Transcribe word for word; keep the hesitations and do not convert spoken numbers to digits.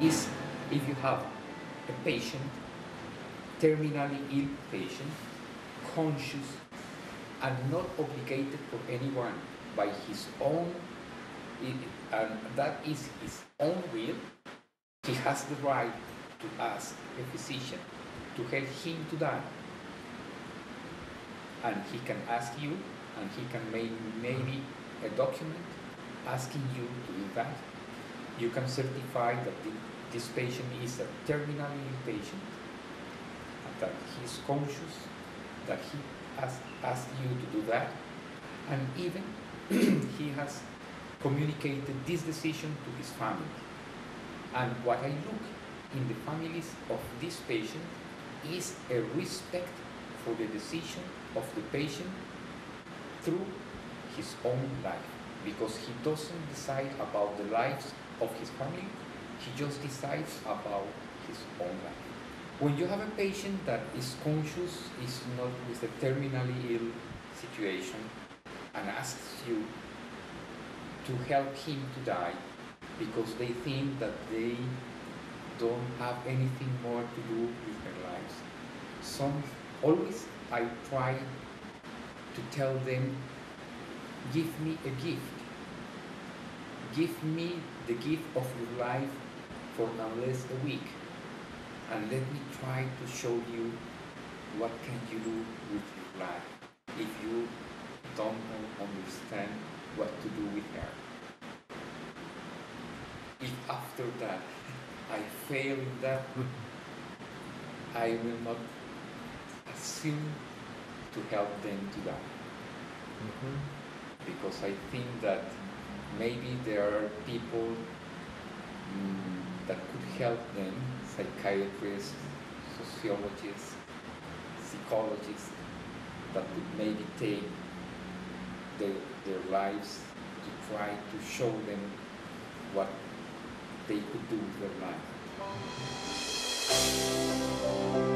is if you have a patient, terminally ill patient, conscious and not obligated for anyone by his own, and that is his own will, he has the right to ask a physician to help him to die. And he can ask you, and he can make maybe a document asking you to do that. You can certify that this patient is a terminally ill patient, that he is conscious, that he has asked you to do that, and even he has communicated this decision to his family. And what I look in the families of this patient is a respect for the decision of the patient through his own life, because he doesn't decide about the lives of his family, he just decides about his own life. When you have a patient that is conscious, is not with a terminally ill situation, and asks you to help him to die because they think that they don't have anything more to do with their lives. Some, always I try to tell them, give me a gift. Give me the gift of your life for unless a week. And let me try to show you what can you do with your life if you don't understand what to do with her. If after that I fail in that, I will not assume to help them to die. Mm-hmm. Because I think that maybe there are people mm, that could help them, psychiatrists, sociologists, psychologists, that would maybe take their, their lives to try to show them what they could do with their life.